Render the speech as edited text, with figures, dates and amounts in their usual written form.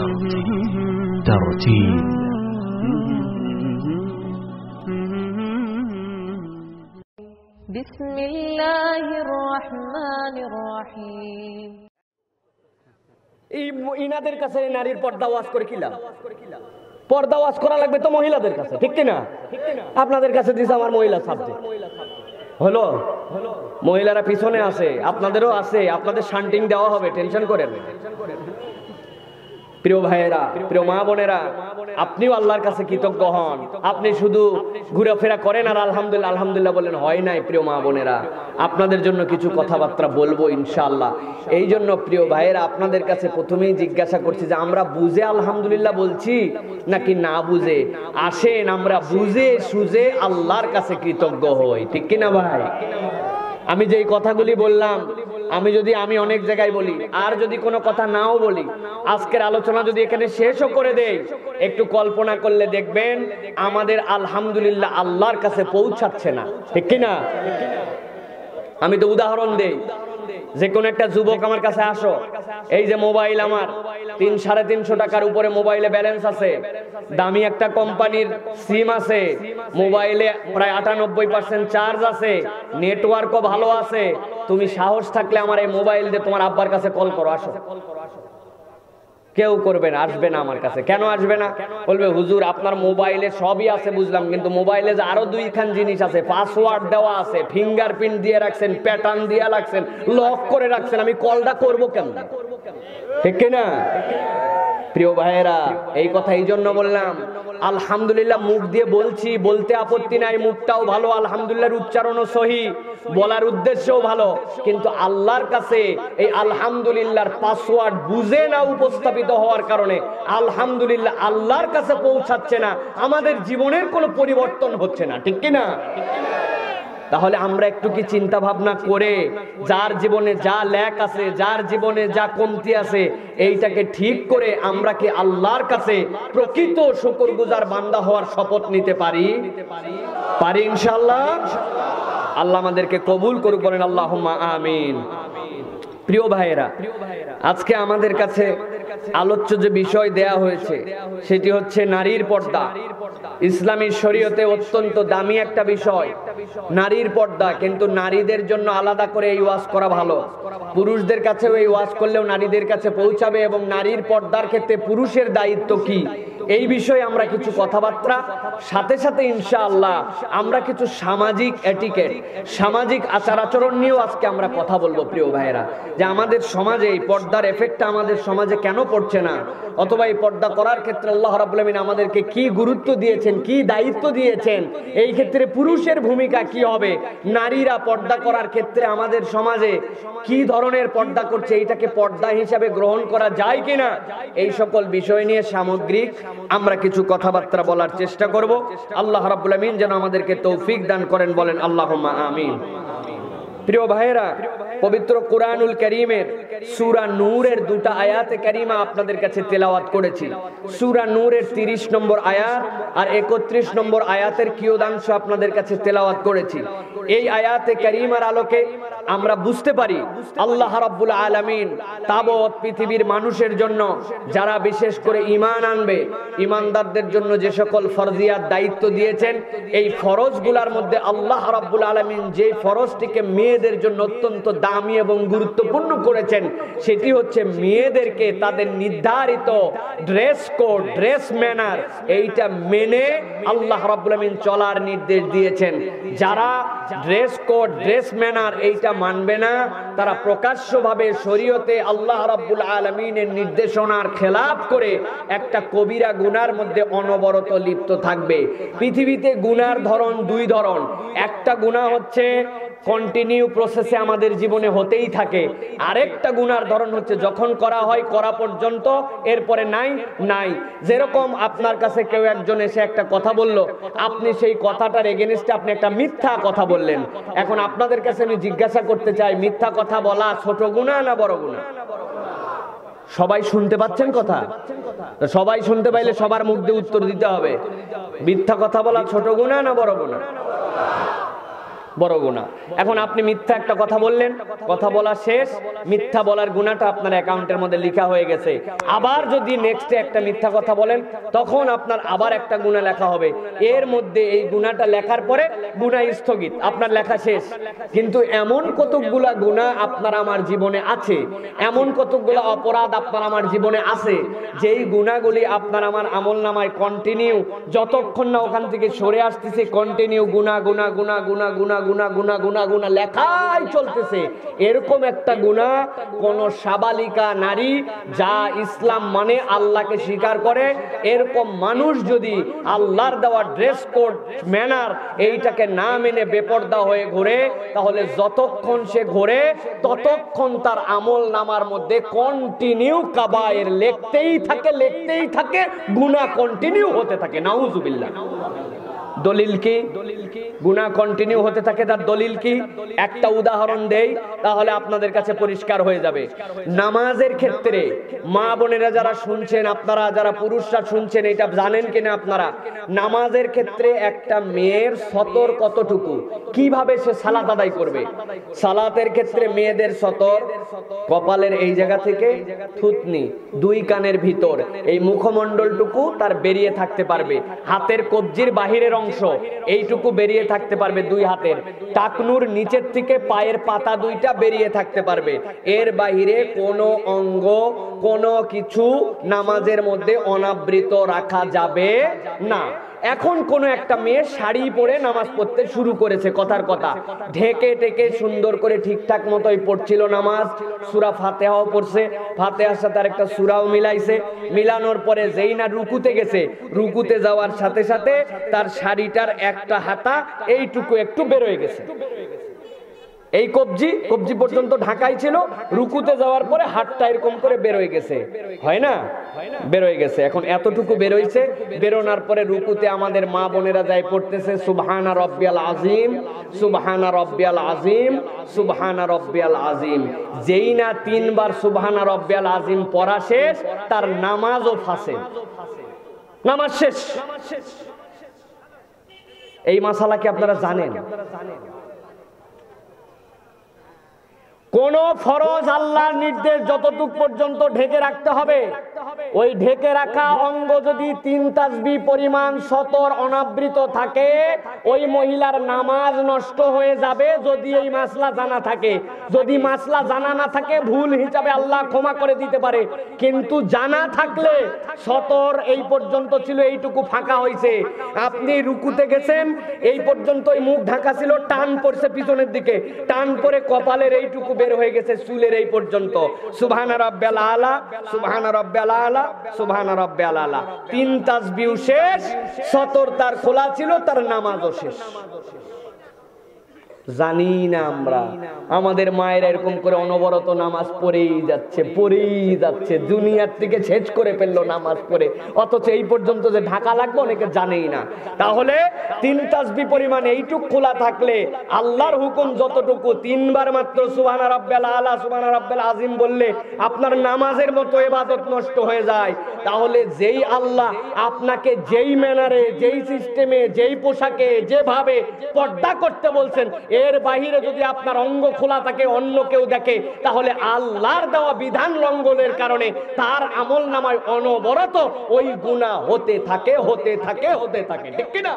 ترتيل. بسم الله الرحمن الرحيم ইনাদের কাছে নারীর পর্দা ওয়াজ করে কি লাভ? পর্দা ওয়াজ করা লাগবে তো মহিলাদের কাছে, ঠিক কি না? আপনাদের কাছে দিছে আমার মহিলা সাবজেক্ট হলো, মহিলারা পিছনে আছে, আপনাদেরও আছে, আপনাদের শান্টিং দেওয়া হবে, টেনশন করেন না। প্রিয় ভাইয়েরা, প্রিয় মা বোনেরা, আপনিও আল্লাহর কাছে কৃতজ্ঞ হন। আপনি শুধু ঘুরাফেরা করেন আর আলহামদুলিল্লাহ আলহামদুলিল্লাহ বলেন, হয় নাই। প্রিয় মা বোনেরা, আপনাদের জন্য কিছু কথাবার্তা বলবো ইনশাআল্লাহ। এই জন্য প্রিয় ভাইয়েরা, আপনাদের কাছে প্রথমেই জিজ্ঞাসা করছি যে আমরা বুঝে আলহামদুলিল্লাহ বলছি নাকি না বুঝে? আসেন আমরা বুঝে সুঝে আল্লাহর কাছে কৃতজ্ঞ হই, ঠিক কিনা ভাই? আমি যে কথাগুলি বললাম, আমি অনেক জায়গায় বলি, আর যদি কোনো কথা নাও বলি, আজকের আলোচনা যদি এখানে শেষও করে দেই, একটু কল্পনা করলে দেখবেন আমাদের আলহামদুলিল্লাহ আল্লাহর কাছে পৌঁছাচ্ছে না, ঠিক কি না? আমি তো উদাহরণ দেই, যে কোন একটা যুবক আমার কাছে আসো, এই যে মোবাইল আমার ৩-৩৫০ টাকার উপরে মোবাইলে ব্যালেন্স আছে, দামি একটা কোম্পানির সিম আছে, মোবাইলে প্রায় ৯৮% চার্জ আছে, নেটওয়ার্কও ভালো আছে, তুমি সাহস থাকলে আমার এই মোবাইল দিয়ে তোমার আব্বার কাছে কল করো, আসো। কেউ করবে না, আসবে না আমার কাছে। কেন আসবে না? বলবে হুজুর আপনার মোবাইলে সবই আছে বুঝলাম, কিন্তু মোবাইলে যে আরো দুইখান জিনিস আছে, পাসওয়ার্ড দেওয়া আছে, ফিঙ্গারপ্রিন্ট দিয়ে রাখছেন, প্যাটার্ন দিয়ে রাখছেন, লক করে রাখছেন, আমি কলটা করবো কেমন, ঠিক কিনা? প্রিয় ভাইয়েরা, এই কথা এই জন্য বললাম, আলহামদুলিল্লাহ মুখ দিয়ে বলছি, বলতে আপত্তি নাই, মুখটাও ভালো, আলহামদুলিল্লাহর উচ্চারণও সহি, বলার উদ্দেশ্যও ভালো, কিন্তু আল্লাহর কাছে এই আলহামদুলিল্লাহর পাসওয়ার্ড বুঝে না উপস্থাপিত হওয়ার কারণে আলহামদুলিল্লাহ আল্লাহর কাছে পৌঁছাচ্ছে না, আমাদের জীবনের কোনো পরিবর্তন হচ্ছে না, ঠিক কিনা? তাহলে আমরা একটু কি চিন্তা ভাবনা করে যার জীবনে যা ল্যাক আছে, যার জীবনে যা কমতি আছে, এইটাকে ঠিক করে আমরা কি আল্লাহর কাছে প্রকৃত শুকরগুজার বান্দা হওয়ার শপথ নিতে পারি? ইনশাআল্লাহ। আল্লাহ আমাদেরকে কবুল করুক, বলেন আল্লাহুম্মা আমিন। প্রিয় ভাইয়েরা, আজকে আমাদের কাছে আলোচ্য যে বিষয় দেয়া হয়েছে সেটি হচ্ছে নারীর পর্দা। ইসলামী শরীয়তে অত্যন্ত দামি একটা বিষয় নারীর পর্দা, কিন্তু নারীদের জন্য আলাদা করে এই ওয়াজ করা ভালো। পুরুষদের কাছেও এই ওয়াজ করলেও নারীদের কাছে পৌঁছাবে, এবং নারীর পর্দার ক্ষেত্রে পুরুষের দায়িত্ব কি, এই বিষয়ে আমরা কিছু কথাবার্তা, সাথে সাথে ইনশাআল্লাহ আমরা কিছু সামাজিক এটিকেট, সামাজিক আচার আচরণ নিয়েও আজকে আমরা কথা বলবো। প্রিয় ভাইয়েরা, যে আমাদের সমাজে এই পর্দার এফেক্টটা আমাদের সমাজে কেন পড়ছে না, অথবা এই পর্দা করার ক্ষেত্রে আল্লাহ রাব্বুল আমিন আমাদেরকে কি গুরুত্ব দিয়েছেন, কি দায়িত্ব দিয়েছেন, এই ক্ষেত্রে পুরুষের ভূমিকা কি হবে, নারীরা পর্দা করার ক্ষেত্রে আমাদের সমাজে কি ধরনের পর্দা করছে, এইটাকে পর্দা হিসাবে গ্রহণ করা যায় কিনা, এই সকল বিষয় নিয়ে সামগ্রিক আমরা কিছু কথাবার্তা বলার চেষ্টা করব। আল্লাহ রাব্বুল আমিন যেন আমাদেরকে তৌফিক দান করেন, বলেন আল্লাহুম্মা আমিন। প্রিয় ভাইয়েরা, পবিত্র কুরআনুল কারীমের সূরা নূরের দুটো আয়াতে কারীমা আপনাদের কাছে তেলাওয়াত করেছি। সূরা নূরের ৩০ নম্বর আয়াত আর ৩১ নম্বর আয়াতের কিয়দাংশ আপনাদের কাছে তেলাওয়াত করেছি। এই আয়াতে কারীমার আলোকে আমরা বুঝতে পারি আল্লাহ রাব্বুল আলামিন তাবৎ পৃথিবীর মানুষের জন্য, যারা বিশেষ করে ঈমান আনবে, ঈমানদারদের জন্য যে সকল ফরজিয়াত দায়িত্ব দিয়েছেন, এই ফরজগুলোর মধ্যে আল্লাহ রাব্বুল আলামিন যে ফরজটিকে মেয়েদের জন্য অত্যন্ত দামি এবং গুরুত্বপূর্ণ করেছেন, সেটি হচ্ছে মেয়েদেরকে তাদের নির্ধারিত ড্রেস কোড, ড্রেস ম্যানার, এইটা মেনে আল্লাহ রাব্বুল আমিন চলার নির্দেশ দিয়েছেন। যারা ড্রেস কোড, ড্রেস ম্যানার এইটা মানবে না, তারা প্রকাশ্যভাবে শরীয়তে আল্লাহ রাব্বুল আলামিনের নির্দেশনার খেলাফ করে একটা কবিরা গুনার মধ্যে অনবরত লিপ্ত থাকবে। পৃথিবীতে গুনার ধরন দুই ধরন, একটা গুনাহ হচ্ছে কন্টিনিউ প্রসেসে আমাদের জীবনে হতেই থাকে, আরেকটা গুনার ধরন হচ্ছে যখন করা হয় করা পর্যন্ত, এরপরে নাই নাই। যেরকম আপনার কাছে কেউ একজন এসে একটা কথা বলল, আপনি সেই কথাটার এগেনস্টে আপনি একটা মিথ্যা কথা বললেন। এখন আপনাদের কাছে আমি জিজ্ঞাসা করতে চাই, মিথ্যা কথা বলা ছোট গুনাহ না বড় গুনাহ? সবাই শুনতে পাচ্ছেন কথা? সবাই শুনতে পাইলে সবার মুখ দিয়ে উত্তর দিতে হবে। মিথ্যা কথা বলা ছোট গুনাহ না বড় গুনাহ? बड़ गुणा। एखन आपनी मिथ्या एक कथा बोलें, कथा बोला शेष, मिथ्या बोलार गुणाटा आपनार अकाउंटेर मध्य लेखा हो गेछे। आबार जदि नेक्स्ट एक मिथ्या कथा बोलें तखन आपनार आबार एक गुणा लेखा होबे। एर मध्य एई गुणाटा लेखार परे गुणा स्थगित, आपनार लेखा शेष। किन्तु एमन कतगुला गुणा आपनार आमार जीवने आछे, एमन कतगुला अपराध आपनार आमार जीवने आछे जेई गुणागुली आपनार आमार আমলনামায় কন্টিনিউ যতক্ষণ না ওখান থেকে সরে আসতেছে কন্টিনিউ গুণা গুণা গুণা গুণা গুণা গুণা গুণা গুণা গুণা লেখাই চলতেছে। এরকম একটা গুনাহ কোন সাবালিকা নারী যা ইসলাম মানে আল্লাহকে স্বীকার করে এরকম মানুষ যদি আল্লাহর দেওয়া ড্রেস কোড ম্যানার এইটাকে না মেনে বেপরদা হয়ে ঘুরে তাহলে যতক্ষণ সে ঘুরে ততক্ষণ তার আমলনামার মধ্যে কন্টিনিউ কাবায়ের লিখতেই থাকে লিখতেই থাকে, গুনাহ কন্টিনিউ হতে থাকে। নাউজুবিল্লাহ। দলিল কি? গুনাহ কন্টিনিউ হতে থাকে তার দলিল কি? একটা উদাহরণ দেই তাহলে আপনাদের কাছে পরিষ্কার হয়ে যাবে। নামাজের ক্ষেত্রে মা বোনেরা যারা শুনছেন, আপনারা যারা পুরুষরা শুনছেন, এটা জানেন কিনা আপনারা নামাজের ক্ষেত্রে একটা মেয়ের সতর কতটুকু, কিভাবে সে সালাত আদায় করবে? সালাতের ক্ষেত্রে মেয়েদের সতর কপালের এই জায়গা থেকে থুতনি, দুই কানের ভিতর এই মুখমণ্ডলটুকু তার বেরিয়ে থাকতে পারবে, হাতের কবজির বাহিরের অংশ এইটুকু বেরিয়ে থাকতে পারবে, দুই হাতের টাকনুর নিচের থেকে পায়ের পাতা দুইটা বেরিয়ে থাকতে পারবে। এর বাইরে কোনো অঙ্গ কোনো কিছু নামাজের মধ্যে অনাবৃত রাখা যাবে না। এখন কোন একটা মেয়ে শাড়ি পরে নামাজ পড়তে শুরু করেছে, কথার কথা, ঢেকে ঢেকে সুন্দর করে ঠিকঠাক মতোই পড়ছিল নামাজ, সূরা ফাতিহাও পড়ছে, ফাতিহার সাথে আরেকটা সূরাও মিলাইছে, মিলানোর পরে যেই না রুকুতে গেছে, রুকুতে যাওয়ার সাথে সাথে তার শাড়িটার একটা হাতা এইটুকু একটু বের হয়ে গেছে, এই কবজি কবজি পর্যন্ত ঢাকাই ছিল, রুকুতে যাওয়ার পরে হাতটা এরকম করে বের হয়ে গেছে, হয় না, বের হয়ে গেছে। এখন এতটুকু বের হইছে, বেরোনার পরে রুকুতে আমাদের মা বোনেরা যায় পড়তেছে সুবহানা রব্বিয়াল আযীম, সুবহানা রব্বিয়াল আযীম, সুবহানা রব্বিয়াল আযীম। যেই না তিনবার সুবহানা রব্বিয়াল আযীম পড়া শেষ, তার নামাজও ফাঁসে, নামাজ শেষ। এই মাসালা কি আপনারা জানেন? কোন ফরজ আল্লাহর নির্দেশ যতটুক পর্যন্ত ঢেকে রাখতে হবে, ওই ঢেকে রাখা অঙ্গ যদি তিন তাসবিহ পরিমাণ সতর অনাবৃত থাকে, ওই মহিলার নামাজ নষ্ট হয়ে যাবে যদি এই মাসলা জানা থাকে। যদি মাসলা জানা না থাকে ভুল হিসাবে আল্লাহ ক্ষমা করে দিতে পারে, কিন্তু জানা থাকলে সতর এই পর্যন্ত ছিল এইটুকু ফাঁকা হয়েছে, আপনি রুকুতে গেছেন এই পর্যন্ত মুখ ঢাকা ছিল, টান পড়ছে পিছনের দিকে, টান পরে কপালের এইটুকু বের হয়ে গেছে, চুলের এই পর্যন্ত সুবহানা রাব্বিয়াল আলা, সুবহানা রাব্বিয়াল আলা, সুবহানা রাব্বিয়াল আলা, তিন তাসবিহ শেষ, সতর তার খোলা ছিল, তার নামাজও শেষ। জানি না আমরা, আমাদের মায়েরা এরকম করে অনবরত নামাজ পড়েই যাচ্ছে পড়েই যাচ্ছে, দুনিয়ার থেকে শেষ করে ফেললো নামাজ পড়ে, অথচ এই পর্যন্ত যে ঢাকা লাগবে অনেকে জানেই না। তাহলে তিন তাসবিহ পরিমাণ এইটুক খোলা থাকলে আল্লাহর হুকুম যতটুকু, তিনবার মাত্র সুবহানা রাব্বিয়াল আলা, সুবহানা রাব্বিয়াল আযীম বললে আপনার নামাজের মতো ইবাদত নষ্ট হয়ে যায়। তাহলে যেই আল্লাহ আপনাকে যেই ম্যানারে যেই সিস্টেমে যেই পোশাকে যেভাবে পর্দা করতে বলছেন, এর বাহিরে যদি আপনার অঙ্গ খোলা থাকে অন্য কেউ দেখে, তাহলে আল্লাহর দেওয়া বিধান লঙ্ঘনের কারণে তার আমলনামায় অনবরত ওই গুনাহ হতে থাকে হতে থাকে হতে থাকে, ঠিক কিনা?